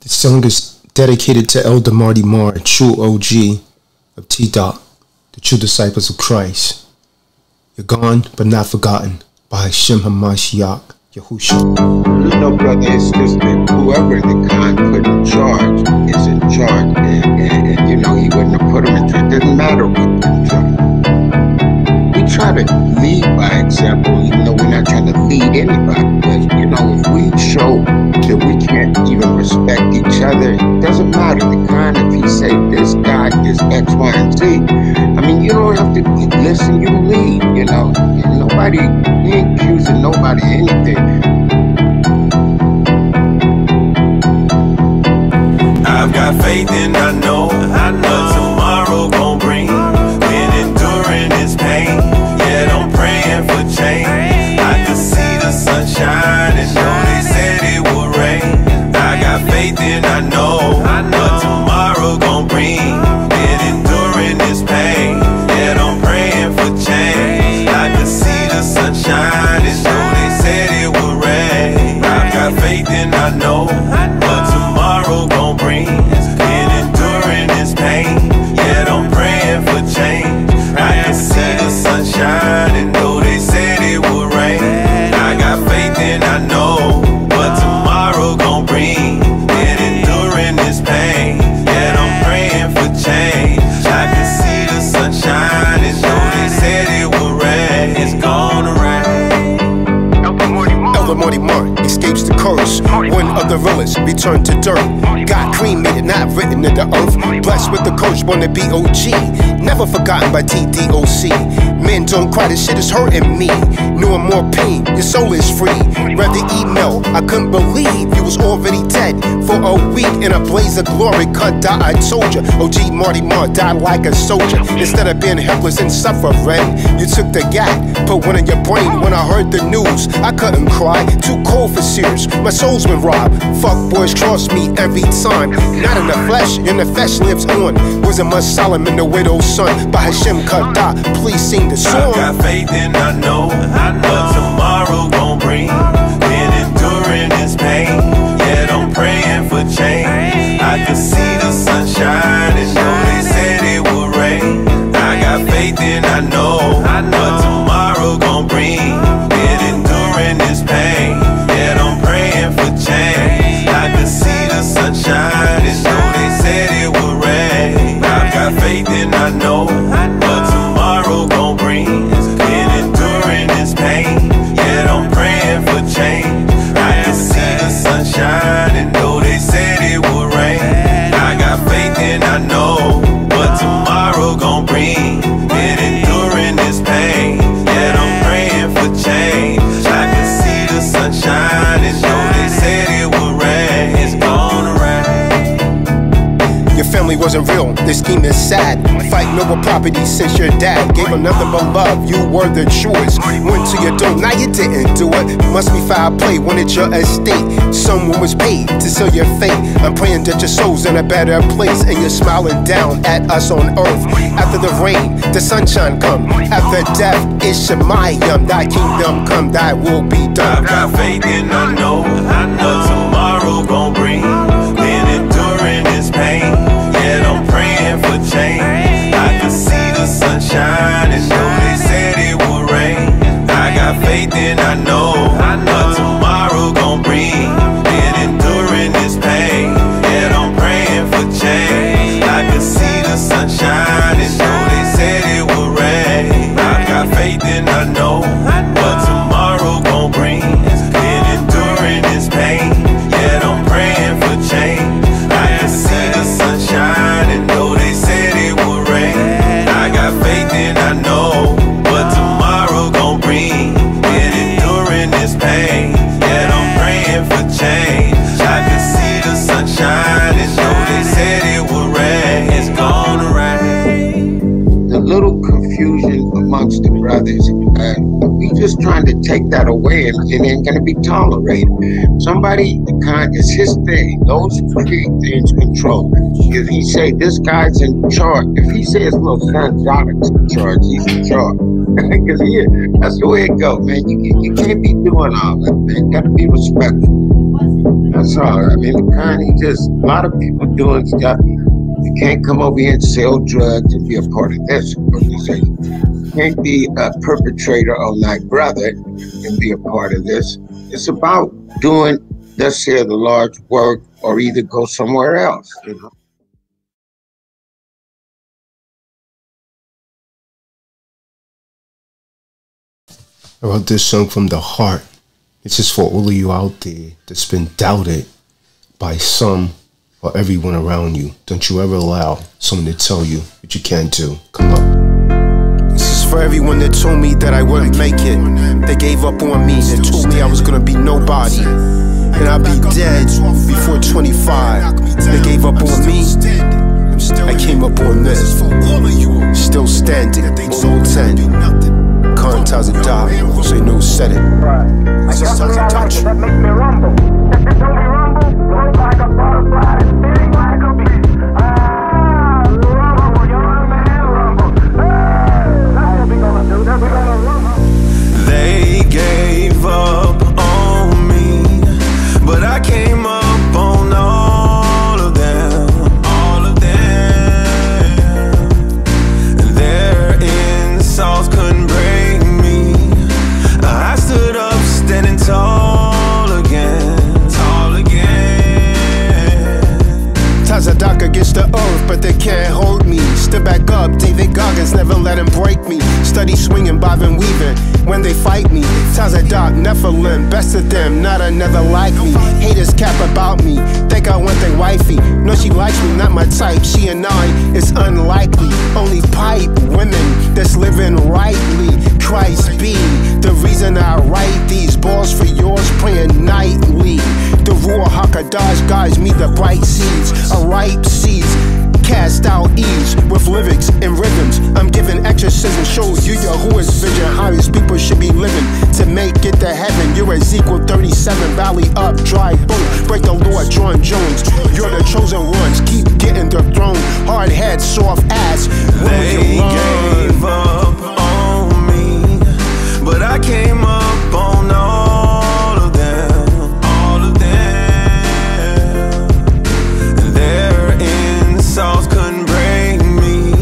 The song is dedicated to Elder Marty Mar, a true OG of TDOC, the true disciples of Christ. You're gone, but not forgotten, by Hashem HaMashiach, Yahushua. You know, brother, it's just that whoever the Khan put in charge is in charge, and you know, he wouldn't have put him in charge. It didn't matter what we put in charge. We try to lead by example, even though we're not trying to lead anybody, because, you know, if we show that we can't even respect each other, it doesn't matter the kind. If he say this God is X, Y, and Z, I mean, you don't have to listen, you lead, you know. Nobody, we ain't accusing nobody of anything. I've got faith and I know what tomorrow gon' bring. Been enduring this pain, yet I'm praying for change. I can see the sunshine and know they said it would rain. I got faith and I know what tomorrow gon' bring. The realest be turned to dirt, got cremated, not written in the earth. Blessed with the coach, born to be OG, never forgotten by TDOC. Men don't cry, this shit is hurting me. New and more pain, your soul is free. Read the email, I couldn't believe you was already dead for a week in a blaze of glory. Cut die, I told ya. OG Marty Mar died like a soldier. Instead of being helpless and suffering, you took the gat, put one in your brain. When I heard the news, I couldn't cry. Too cold for tears, my soul's been robbed. Fuck boys cross me every time. Not in the flesh, in the flesh lives on. Wasn't much Solomon, the widow's son. By Hashem Kadah, please sing the song. I got faith and I know what tomorrow gon' bring. Been enduring this pain, yet I'm praying for change. I can see the sunshine and know they said it would rain. I got faith and I know what tomorrow gon' bring. Been enduring this pain, yet I'm praying for change. I can see the sunshine and know they said it would rain. I got faith and I know wasn't real, this scheme is sad. Fighting over property since your dad gave him nothing but love, you were the truest. Went to your door, now you didn't do it. Must be foul play, wanted your estate. Someone was paid to sell your fate. I'm praying that your soul's in a better place, and you're smiling down at us on earth. After the rain, the sunshine come. After death, it's Shemayim. Thy kingdom come, thy will be done. I've got faith and I know tomorrow gon' bring. Been enduring this pain, for change. I can see the sunshine and know they said it would rain. I got faith and I know what tomorrow gon' bring. Been enduring this pain, and I'm praying for change. I can see the sunshine and know they said it would rain. I got faith and I know what tomorrow gon' bring. Been enduring this pain, yet I'm praying for change. I can see the sunshine and know they said it would rain. I got faith and I know what tomorrow gon' bring. Been enduring this pain, yet I'm praying for change. I can see the sunshine and know they said it would rain. It's gonna rain. The little confusion amongst the brothers, we just trying to take that away, and it ain't gonna be tolerated. Somebody, the kind, is his thing. Those three things control. If he say this guy's in charge, if he says little son Jonathan's in charge, he's in charge. Because here, that's the way it go, man. You can't be doing all that, man. You gotta be respectful. That's all. I mean, kind of just a lot of people doing stuff. You can't come over here and sell drugs and be a part of this organization. You can't be a perpetrator on thy brother and be a part of this. It's about doing, let's say, the large work, or either go somewhere else, you know. I wrote this song from the heart. This is for all of you out there that's been doubted by some or everyone around you. Don't you ever allow someone to tell you what you can't do. Come on. This is for everyone that told me that I wouldn't make it. They gave up on me. They told me I was going to be nobody and I'd be dead before 25. They gave up on me. I came up on this. Still standing. Old 10. Kahan Tazadaq, so you know who said it. I got the touch that make me rumble. If it don't rumble, float like a butterfly, sting like a bee. Ah, rumble, your man rumble. Hey, that's what we gonna do, that's what we gonna rumble. They gave up on me, but I came up on all of them. All of them. Their insults couldn't break. Tazadaq against the earth, but they can't hold me. Stood back up, David Goggins never let him break me. Study swinging, bobbing, weaving when they fight me. Tazadaq, Nephilim, best of them, not another like me. Haters cap about me, think I want their wifey. No, she likes me, not my type. She and I, it's unlikely. Only pipe women that's living rightly. Christ be the reason I write these balls for yours, praying nightly. The Ruach HaKadosh guides me the bright seeds, a ripe seeds, cast out ease with lyrics and rhythms. I'm giving exorcism, shows you Yahuwah's vision, how his people should be living to make it to heaven. You're Ezekiel 37, valley up, dry boat, break the Lord, John Jones. You're the chosen ones, keep getting dethroned. Hard head, soft ass, they gave up on me, but I came up on all of them. Souls couldn't break me.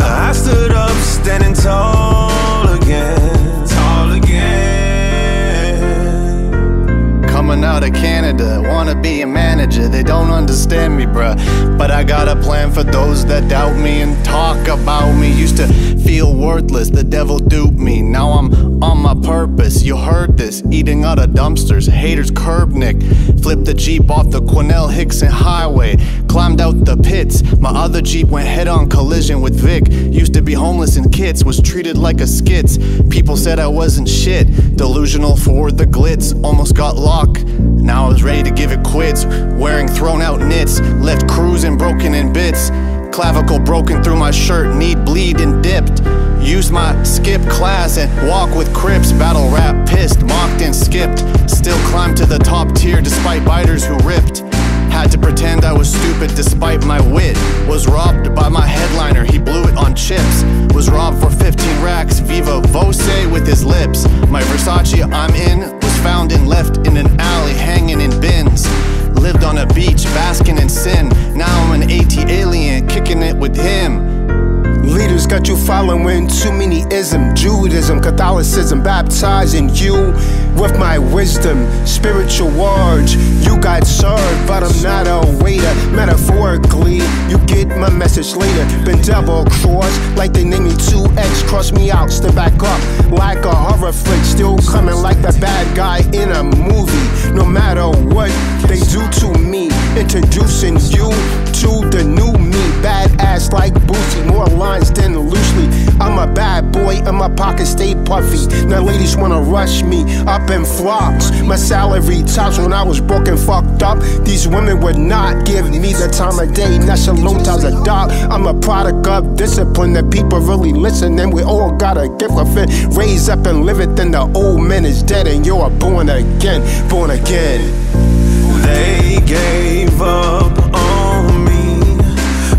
I stood up standing tall again. Tall again. Coming out of Canada, wanna be a manager. They don't understand me, bruh, but I got a plan for those that doubt me and talk about me. Used to feel worthless, the devil duped me. Now I'm on my purpose, you heard this. Eating out of dumpsters, haters curb Nick. Flipped the Jeep off the Quinnell Hickson highway, climbed out the pits. My other Jeep went head-on collision with Vic. Used to be homeless in kits, was treated like a skits. People said I wasn't shit, delusional for the glitz. Almost got locked, now I was ready to give it quits. Wearing thrown out knits, left cruising broken in bits. Clavicle broken through my shirt, knee bleed and dipped. Used my skip class and walk with Crips. Battle rap pissed, mocked and skipped. Still climbed to the top tier despite biters who ripped. Had to pretend I was stupid despite my wit. Was robbed by my headliner, he blew it on chips. Was robbed for 15 racks, viva voce with his lips. My Versace I'm in was found and left in an alley hanging in bins. Lived on a beach, basking in sin. Now I'm an AT alien, kicking it with him. Leaders got you following too many ism. Judaism, Catholicism, baptizing you with my wisdom. Spiritual words, you got served, but I'm not a waiter. Metaphorically, you get my message later. Been double-crossed, like they named me 2X. Cross me out, step back up, like a horror flick. Still coming like the bad guy in a movie. No matter what they do to me, introducing you to the new me. Badass like Boosie, more lines than loosely. I'm a bad boy and my pockets stay puffy. Now ladies wanna rush me up in flocks. My salary tops when I was broke and fucked up. These women would not give me the time of day. Now Shalom Tazadaq, I'm a product of discipline. The people really listen and we all gotta give a fit. Raise up and live it, then the old man is dead and you're born again, born again. They gave up on me,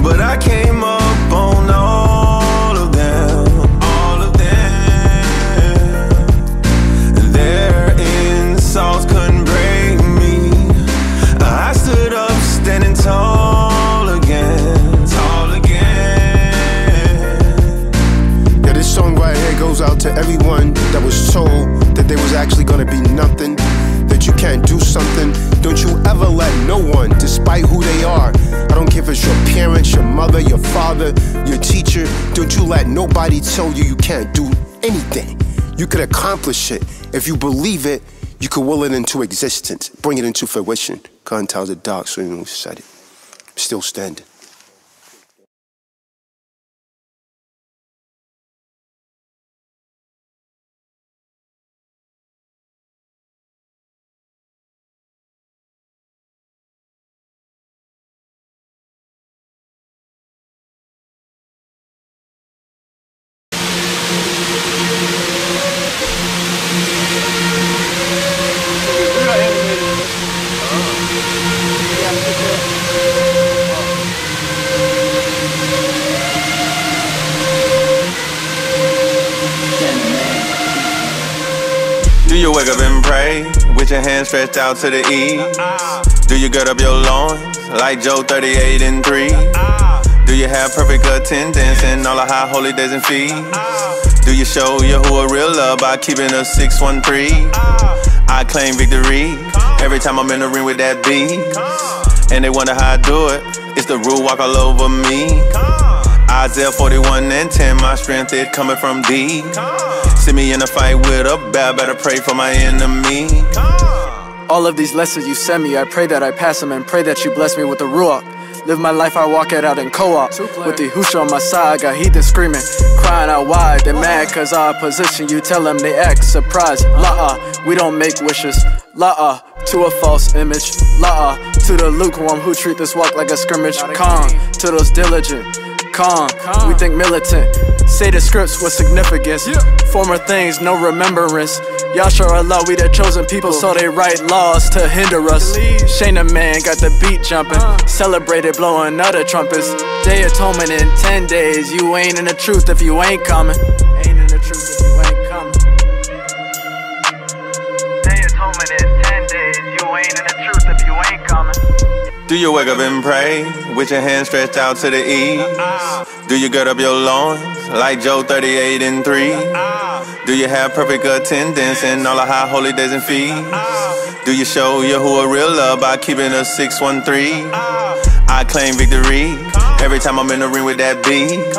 but I came up on all of them, all of them. Their insults couldn't break me. obviously gonna be nothing, that you can't do something. Don't you ever let no one, despite who they are, I don't care if it's your parents, your mother, your father, your teacher, don't you let nobody tell you you can't do anything. You could accomplish it. If you believe it, you could will it into existence, bring it into fruition. Kahan Tazadaq Shah, who said it, still standing. Do you wake up and pray with your hands stretched out to the east? Do you gird up your loins like Job 38 and 3? Do you have perfect attendance in all the high holy days and feasts? Do you show Yahuwah real love by keeping a 613? I claim victory every time I'm in the ring with that beast. And they wonder how I do it, it's the Ruach all over me. Isaiah 41 and 10, my strength is coming from thee. See me in a fight with a bad, better pray for my enemy. All of these lessons you send me, I pray that I pass them and pray that you bless me with the Ruach. Live my life, I walk it out in co-op. With the Yahushua on my side, I got heathen screaming, crying out wide. They mad cause our position, you tell them they act surprised. La-ah, we don't make wishes. La-ah, to a false image. La-ah, to the lukewarm who treat this walk like a scrimmage. Con, to those diligent. Con, we think militant. Say the scripts with significance. Former things, no remembrance. Yashua Allah, we the chosen people, so they write laws to hinder us. Shaina Man got the beat jumping, celebrated blowing other trumpets. Day Atonement in 10 days. You ain't in the truth if you ain't coming. Ain't in the truth if you ain't coming. Day Atonement in 10 days. You ain't in the truth if you ain't coming. Do you wake up and pray with your hands stretched out to the east? Do you gird up your loins like Job 38 and 3? Do you have perfect attendance in all the high holy days and feasts? Do you show Yahuwah real love by keeping a 613? I claim victory every time I'm in the ring with that beast.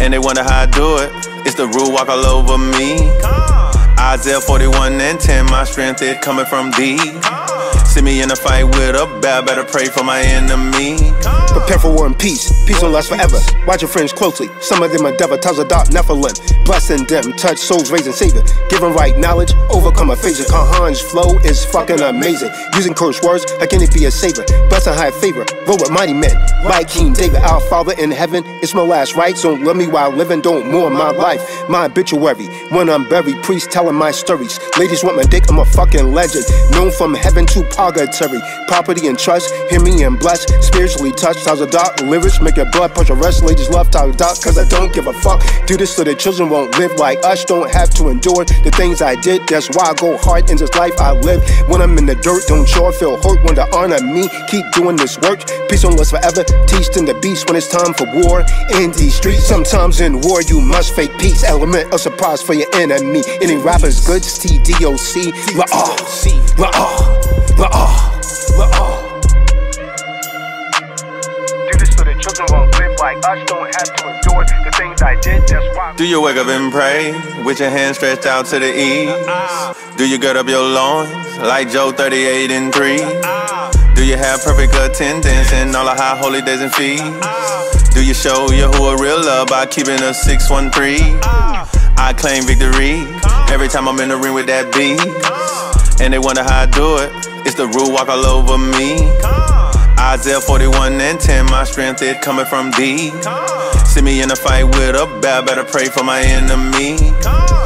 And they wonder how I do it, it's the Ruach all over me. Isaiah 41 and 10, my strength is coming from thee. See me in a fight with a bad, better pray for my enemy. Prepare for war and peace, peace will last forever. Watch your friends closely, some of them endeavor. Tazadaq, Nephilim, blessing them, touch souls, raise and savior. Give them right knowledge, overcome aphasia. Kahan's flow is fucking amazing. Using cursed words, how can it be a savior? Blessing high favor, roll with mighty men. Like King David, our father in heaven. It's my last rites, don't love me while living. Don't mourn my life, my obituary. When I'm buried, priests telling my stories. Ladies want my dick, I'm a fucking legend. Known from heaven to purgatory. Property and trust, hear me and bless. Spiritually touched, Tazadaq, lyrics make your blood pressure rest. Ladies love Tazadaq, cause I don't give a fuck. Do this so the children won't live like us. Don't have to endure the things I did. That's why I go hard in this life I live. When I'm in the dirt, don't y'all feel hurt. When they honor me, keep doing this work. Peace on us forever, teach them the beast. When it's time for war, in these streets. Sometimes in war you must fake peace. Element of surprise for your enemy. Any rappers good, TDOC, Ruach, Ruach. Do you wake up and pray with your hands stretched out to the east? Do you gird up your loins like Job 38 and 3? Do you have perfect attendance in all the high holy days and feasts? Do you show Yahuwah real love by keeping a 613? I claim victory every time I'm in the ring with that beast. And they wonder how I do it, it's the Ruach all over me. Isaiah 41 and 10, my strength is coming from thee. See me in a fight with a bad, better pray for my enemy.